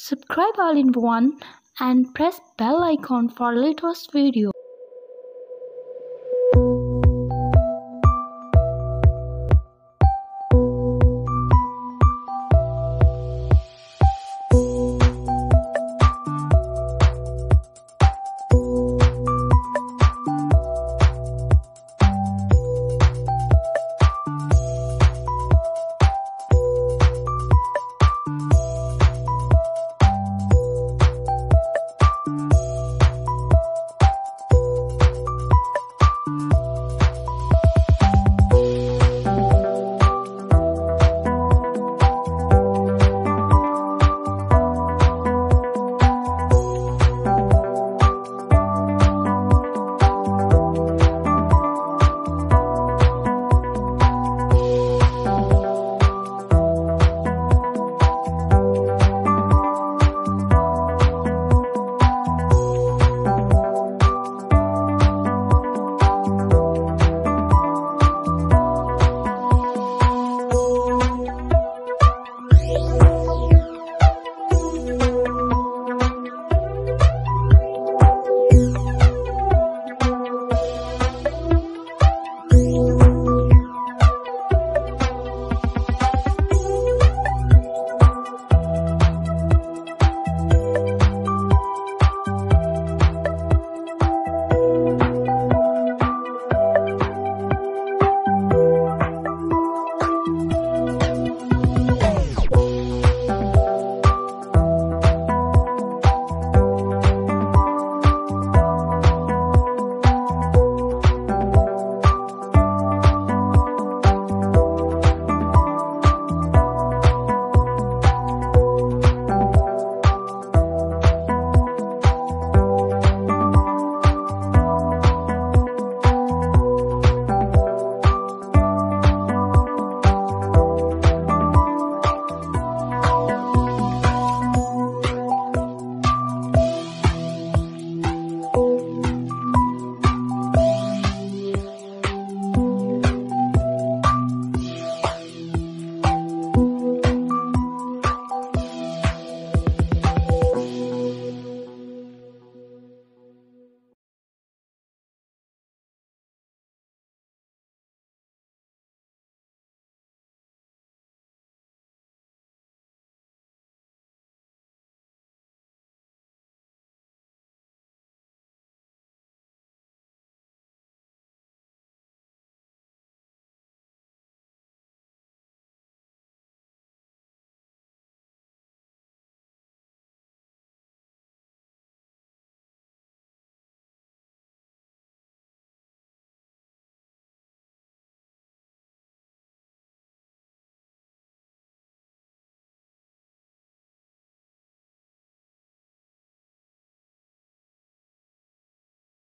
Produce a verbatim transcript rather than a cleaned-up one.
Subscribe all in one and press bell icon for latest video.